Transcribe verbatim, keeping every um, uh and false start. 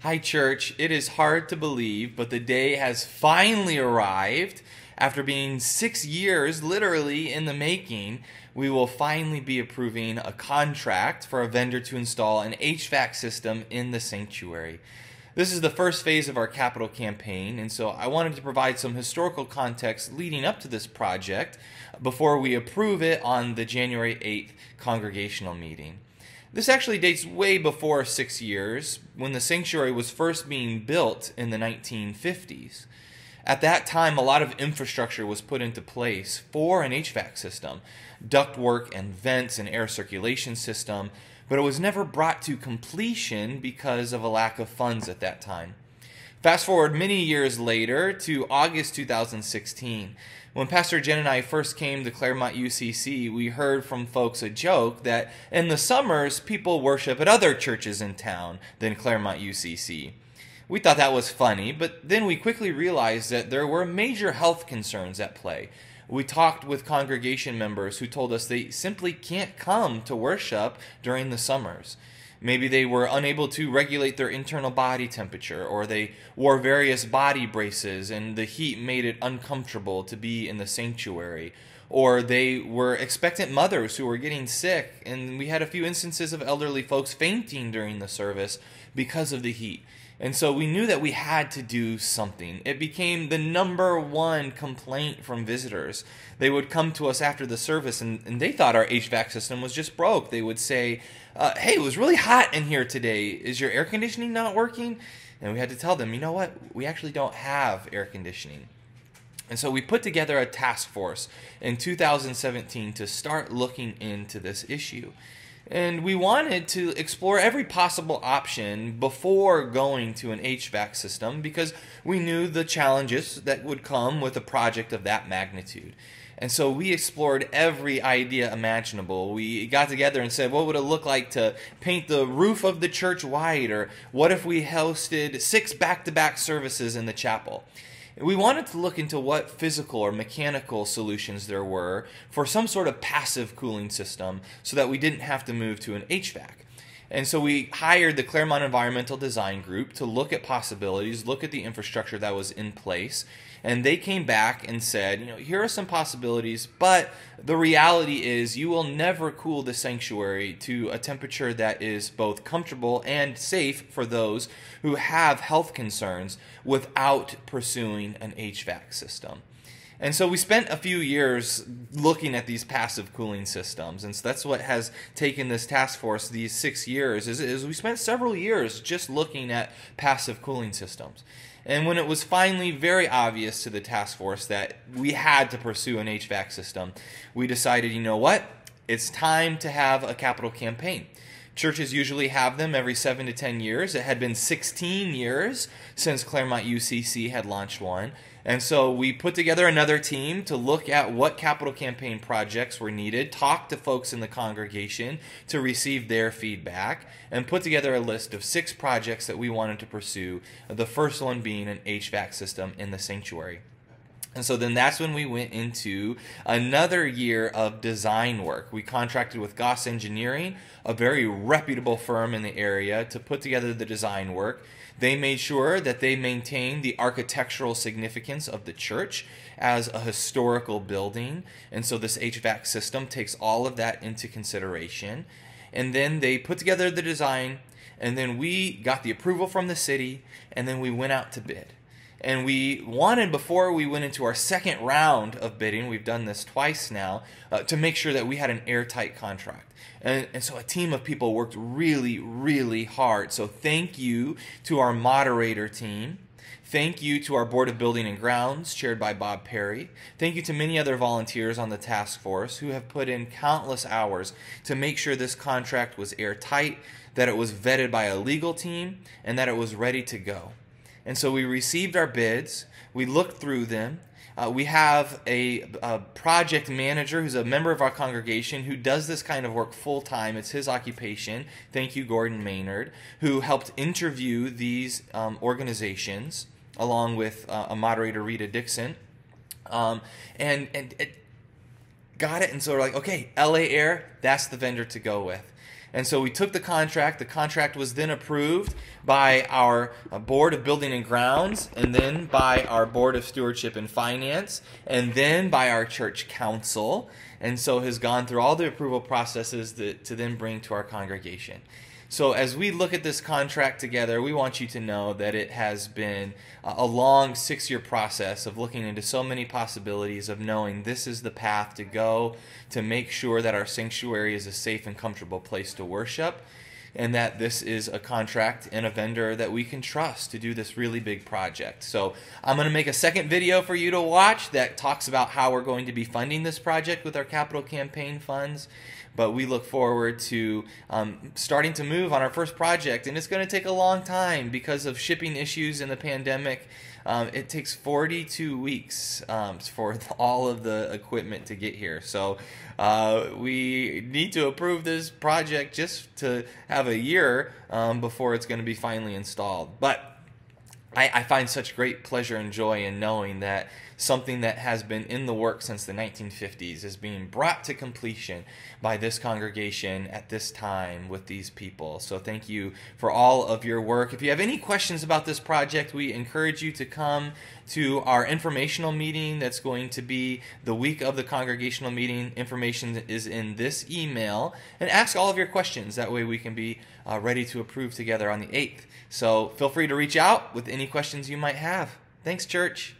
Hi, church. It is hard to believe, but the day has finally arrived. After being six years, literally, in the making, we will finally be approving a contract for a vendor to install an H V A C system in the sanctuary. This is the first phase of our capital campaign, and so I wanted to provide some historical context leading up to this project before we approve it on the January eighth congregational meeting. This actually dates way before six years, when the sanctuary was first being built in the nineteen fifties. At that time, a lot of infrastructure was put into place for an H V A C system, ductwork and vents and air circulation system, but it was never brought to completion because of a lack of funds at that time. Fast forward many years later to August two thousand sixteen. When Pastor Jen and I first came to Claremont U C C, we heard from folks a joke that in the summers, people worship at other churches in town than Claremont U C C. We thought that was funny, but then we quickly realized that there were major health concerns at play. We talked with congregation members who told us they simply can't come to worship during the summers. Maybe they were unable to regulate their internal body temperature, or they wore various body braces and the heat made it uncomfortable to be in the sanctuary, or they were expectant mothers who were getting sick, and we had a few instances of elderly folks fainting during the service because of the heat. And so we knew that we had to do something. It became the number one complaint from visitors. They would come to us after the service, and, and they thought our H V A C system was just broke. They would say, uh, hey, it was really hot in here today. Is your air conditioning not working? And we had to tell them, you know what? We actually don't have air conditioning. And so we put together a task force in two thousand seventeen to start looking into this issue. And we wanted to explore every possible option before going to an H V A C system because we knew the challenges that would come with a project of that magnitude. And so we explored every idea imaginable. We got together and said, what would it look like to paint the roof of the church white? Or what if we hosted six back-to-back services in the chapel? We wanted to look into what physical or mechanical solutions there were for some sort of passive cooling system so that we didn't have to move to an H V A C. And so we hired the Claremont Environmental Design Group to look at possibilities, look at the infrastructure that was in place, and they came back and said, you know, here are some possibilities, but the reality is you will never cool the sanctuary to a temperature that is both comfortable and safe for those who have health concerns without pursuing an H V A C system. And so we spent a few years looking at these passive cooling systems, and so that's what has taken this task force these six years, is, is we spent several years just looking at passive cooling systems. And when it was finally very obvious to the task force that we had to pursue an H V A C system, we decided, you know what, it's time to have a capital campaign. Churches usually have them every seven to ten years. It had been sixteen years since Claremont U C C had launched one. And so we put together another team to look at what capital campaign projects were needed, talk to folks in the congregation to receive their feedback, and put together a list of six projects that we wanted to pursue, the first one being an H V A C system in the sanctuary. And so then that's when we went into another year of design work. We contracted with Goss Engineering, a very reputable firm in the area, to put together the design work. They made sure that they maintained the architectural significance of the church as a historical building. And so this H V A C system takes all of that into consideration. And then they put together the design, and then we got the approval from the city, and then we went out to bid. And we wanted, before we went into our second round of bidding, we've done this twice now, uh, to make sure that we had an airtight contract. And, and so a team of people worked really, really hard. So thank you to our moderator team. Thank you to our Board of Building and Grounds, chaired by Bob Perry. Thank you to many other volunteers on the task force who have put in countless hours to make sure this contract was airtight, that it was vetted by a legal team, and that it was ready to go. And so we received our bids, we looked through them, uh, we have a, a project manager who's a member of our congregation who does this kind of work full time, it's his occupation, thank you Gordon Maynard, who helped interview these um, organizations along with uh, a moderator, Rita Dixon, um, and, and it got it, and so we're like, okay, L A Air, that's the vendor to go with. And so we took the contract. The contract was then approved by our Board of Building and Grounds, and then by our Board of Stewardship and Finance, and then by our church council. And so has gone through all the approval processes that, to then bring to our congregation. So as we look at this contract together, we want you to know that it has been a long six-year process of looking into so many possibilities of knowing this is the path to go to make sure that our sanctuary is a safe and comfortable place to worship, and that this is a contract and a vendor that we can trust to do this really big project. So I'm going to make a second video for you to watch that talks about how we're going to be funding this project with our capital campaign funds. But we look forward to um, starting to move on our first project. And it's going to take a long time because of shipping issues and the pandemic. Um, it takes forty-two weeks um, for all of the equipment to get here. So uh, we need to approve this project just to have a year um, before it's going to be finally installed. But I, I find such great pleasure and joy in knowing that something that has been in the works since the nineteen fifties is being brought to completion by this congregation at this time with these people. So thank you for all of your work. If you have any questions about this project, we encourage you to come to our informational meeting that's going to be the week of the congregational meeting. Information is in this email. And ask all of your questions. That way we can be uh, ready to approve together on the eighth. So feel free to reach out with any questions you might have. Thanks, church.